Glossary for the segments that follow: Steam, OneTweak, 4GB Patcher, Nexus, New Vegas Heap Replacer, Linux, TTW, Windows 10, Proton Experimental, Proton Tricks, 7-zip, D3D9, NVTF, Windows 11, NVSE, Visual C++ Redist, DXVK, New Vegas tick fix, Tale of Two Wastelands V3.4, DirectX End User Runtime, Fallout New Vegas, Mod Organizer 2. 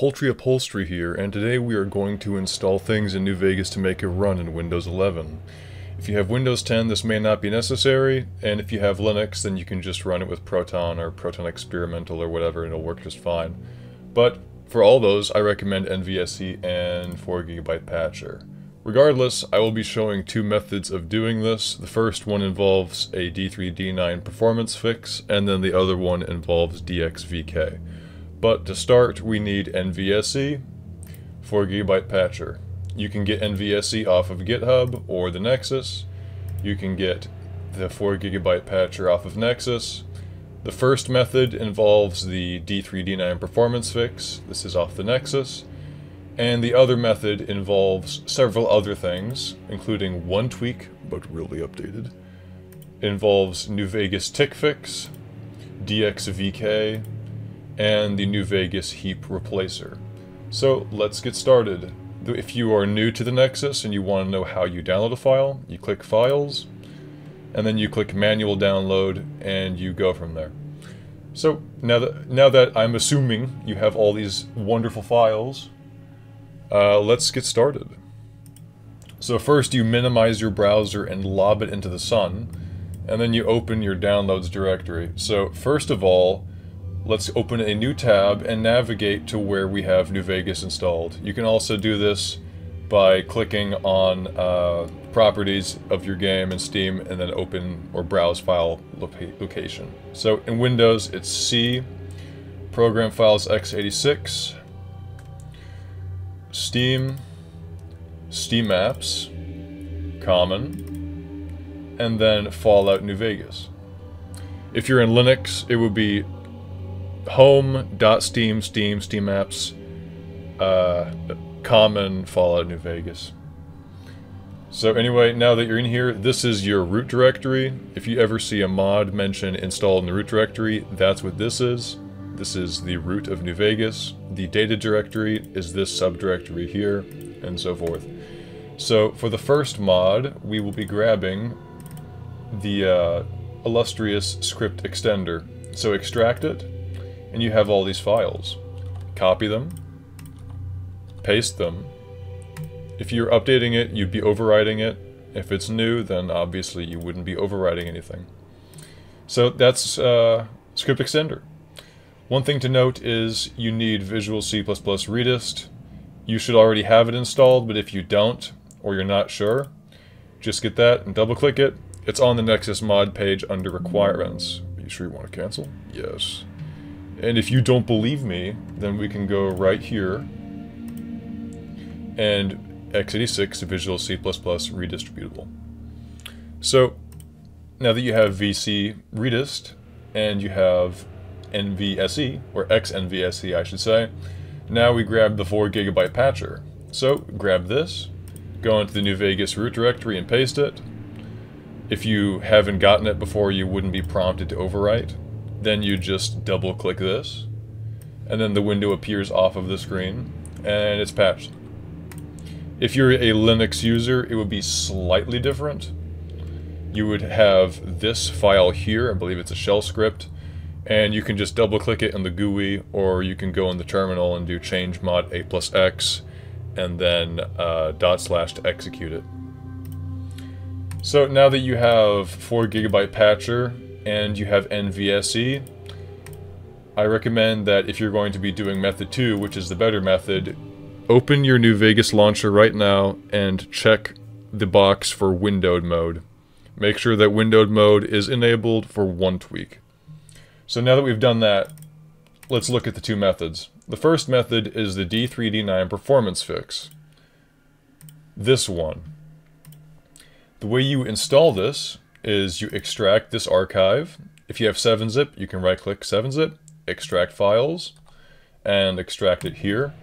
Poultry Upholstery here, and today we are going to install things in New Vegas to make it run in Windows 11. If you have Windows 10, this may not be necessary, and if you have Linux, then you can just run it with Proton or Proton Experimental or whatever, and it'll work just fine. But for all those, I recommend NVSE and 4GB Patcher. Regardless, I will be showing two methods of doing this. The first one involves a D3D9 performance fix, and then the other one involves DXVK. But to start, we need NVSE, 4GB Patcher. You can get NVSE off of GitHub or the Nexus. You can get the 4GB Patcher off of Nexus. The first method involves the D3D9 performance fix. This is off the Nexus. And the other method involves several other things, including OneTweak, but really updated. Involves New Vegas tick fix, DXVK, and the New Vegas Heap Replacer. So let's get started. If you are new to the Nexus and you want to know how you download a file, you click Files, and then you click Manual Download, and you go from there. So now that I'm assuming you have all these wonderful files, let's get started. So first you minimize your browser and lob it into the sun, and then you open your downloads directory. So first of all, let's open a new tab and navigate to where we have New Vegas installed. You can also do this by clicking on properties of your game in Steam and then open or browse file location. So in Windows it's C, Program Files x86, Steam, Steam Apps, Common, and then Fallout New Vegas. If you're in Linux, it would be home.steam, Steam Apps, Common, Fallout New Vegas. So anyway, now that you're in here, this is your root directory. If you ever see a mod mention installed in the root directory, that's what this is. This is the root of New Vegas. The data directory is this subdirectory here, and so forth. So for the first mod, we will be grabbing the illustrious script extender. So extract it, and you have all these files. Copy them, paste them. If you're updating it, you'd be overriding it. If it's new, then obviously you wouldn't be overriding anything. So that's script extender. One thing to note is you need Visual C++ Redist. You should already have it installed, but if you don't, or you're not sure, just get that and double-click it. It's on the Nexus mod page under Requirements. Are you sure you want to cancel? Yes. And if you don't believe me, then we can go right here and x86 Visual C++ Redistributable. So, now that you have VC Redist, and you have NVSE, or xNVSE I should say, now we grab the 4GB Patcher. So grab this, go into the New Vegas root directory and paste it. If you haven't gotten it before, you wouldn't be prompted to overwrite. Then you just double click this, and then the window appears off of the screen, and it's patched. If you're a Linux user, it would be slightly different. You would have this file here, I believe it's a shell script, and you can just double click it in the GUI, or you can go in the terminal and do change mod a+x, and then / to execute it. So now that you have 4GB Patcher and you have NVSE, I recommend that if you're going to be doing method 2, which is the better method, open your New Vegas launcher right now and check the box for windowed mode. Make sure that windowed mode is enabled for OneTweak. So now that we've done that, let's look at the two methods. The first method is the D3D9 performance fix. This one. The way you install this is you extract this archive. If you have 7-zip, you can right-click 7-zip, extract files, and extract it here.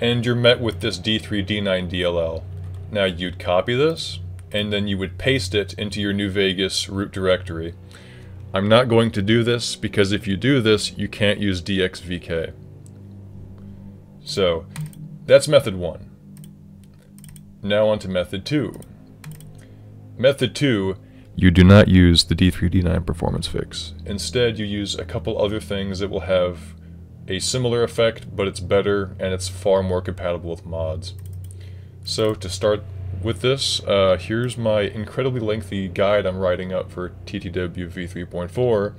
And you're met with this D3D9 DLL. Now you'd copy this, and then you would paste it into your New Vegas root directory. I'm not going to do this, because if you do this, you can't use DXVK. So, that's method 1. Now on to method 2. Method 2, you do not use the D3D9 performance fix. Instead, you use a couple other things that will have a similar effect, but it's better and it's far more compatible with mods. So to start with this, here's my incredibly lengthy guide I'm writing up for TTW v3.4.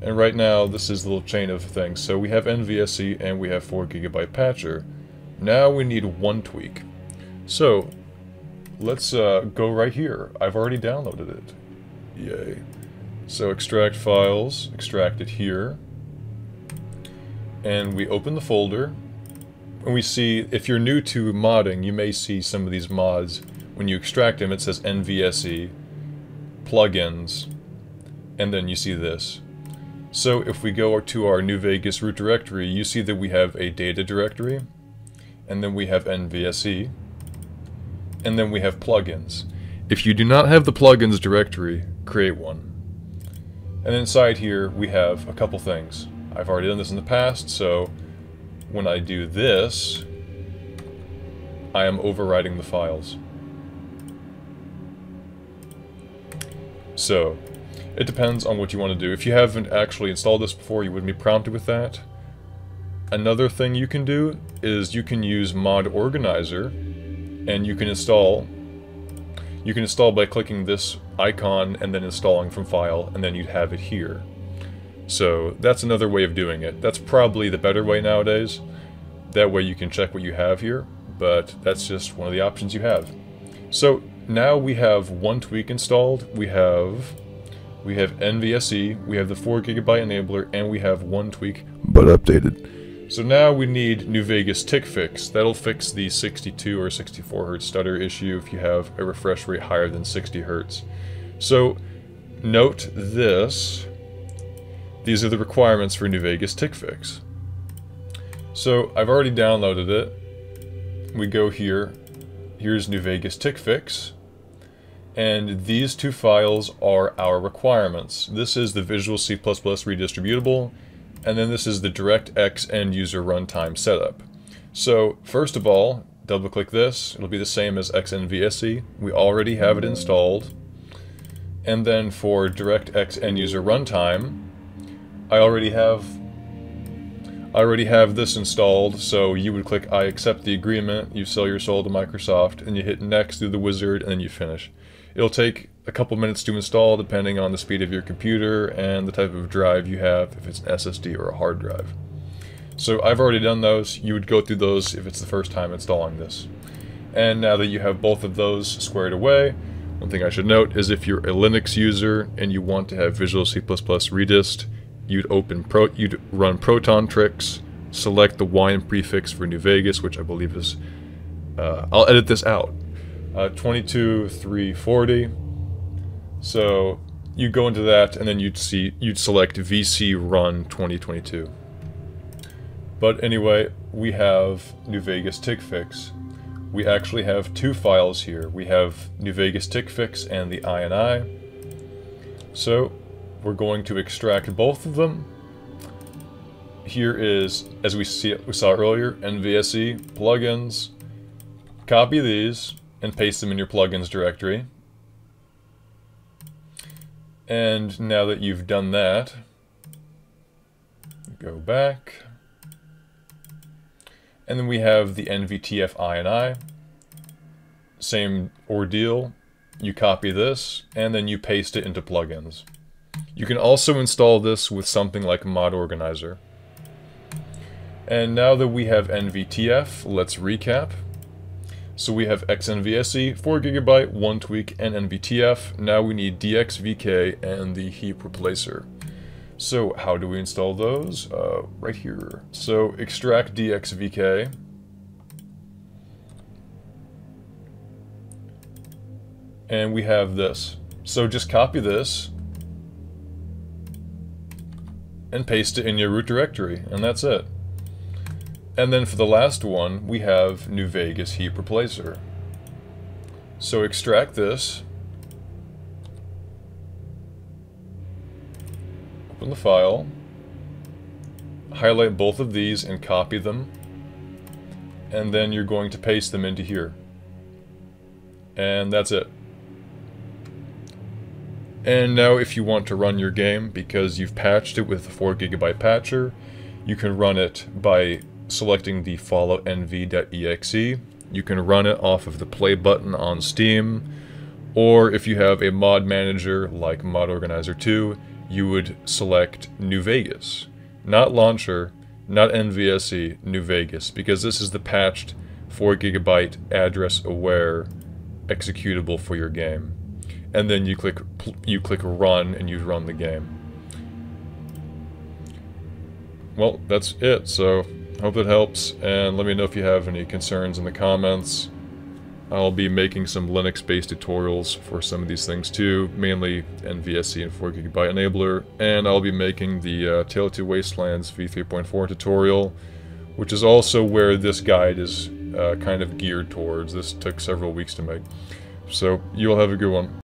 And right now, this is the little chain of things. So we have NVSE and we have 4GB Patcher. Now we need OneTweak. So let's go right here. I've already downloaded it. Yay. So extract files, extract it here. And we open the folder. And we see, if you're new to modding, you may see some of these mods. When you extract them, it says NVSE, plugins, and then you see this. So if we go to our New Vegas root directory, you see that we have a data directory, and then we have NVSE, and then we have plugins. If you do not have the plugins directory, create one. And inside here, we have a couple things. I've already done this in the past, so when I do this, I am overwriting the files. So it depends on what you want to do. If you haven't actually installed this before, you wouldn't be prompted with that. Another thing you can do is you can use Mod Organizer, and you can install. You can install by clicking this icon and then installing from file, and then you'd have it here. So that's another way of doing it. That's probably the better way nowadays. That way you can check what you have here, but that's just one of the options you have. So now we have OneTweak installed, we have NVSE, we have the 4GB enabler, and we have OneTweak, but updated. So now we need New Vegas tick fix. That'll fix the 62 or 64 Hz stutter issue if you have a refresh rate higher than 60 Hz. So note this. These are the requirements for New Vegas tick fix. So I've already downloaded it. We go here. Here's New Vegas tick fix. And these two files are our requirements. This is the Visual C++ redistributable, and then this is the DirectX End User Runtime setup. So first of all, double click this. It'll be the same as xNVSE. We already have it installed. And then for DirectX End User Runtime, I already have this installed, so you would click I accept the agreement, you sell your soul to Microsoft, and you hit next through the wizard, and then you finish. It'll take a couple minutes to install depending on the speed of your computer and the type of drive you have, if it's an SSD or a hard drive. So I've already done those. You would go through those if it's the first time installing this. And now that you have both of those squared away, one thing I should note is if you're a Linux user and you want to have Visual C++ Redist, you'd run Proton Tricks, select the Y prefix for New Vegas, which I believe is, I'll edit this out, 22340. So you go into that, and then you'd select VC Run 2022. But anyway, we have New Vegas tick fix. We actually have two files here. We have New Vegas tick fix and the INI. So we're going to extract both of them. Here is, as we saw earlier, NVSE, plugins. Copy these and paste them in your plugins directory. And now that you've done that, go back. And then we have the NVTF INI. Same ordeal. You copy this and then you paste it into plugins. You can also install this with something like Mod Organizer. And now that we have NVTF, let's recap. So we have xNVSE, 4GB, OneTweak, and NVTF. Now we need DXVK and the Heap Replacer. So how do we install those? Right here. So extract DXVK. And we have this. So just copy this and paste it in your root directory, and that's it. And then for the last one, we have New Vegas Heap Replacer. So extract this, open the file, highlight both of these and copy them, and then you're going to paste them into here. And that's it. And now if you want to run your game because you've patched it with the 4GB patcher, You can run it by selecting the FalloutNV.exe. You can run it off of the play button on Steam, or if you have a mod manager like Mod Organizer 2, you would select New Vegas. Not Launcher, not NVSE, New Vegas, because this is the patched 4GB address-aware executable for your game. And then you click Run, and you run the game. Well, that's it, so hope that helps, and let me know if you have any concerns in the comments. I'll be making some Linux-based tutorials for some of these things too, mainly NVSE and 4GB Enabler, and I'll be making the Tale of Two Wastelands V3.4 tutorial, which is also where this guide is kind of geared towards. This took several weeks to make. So, you all have a good one.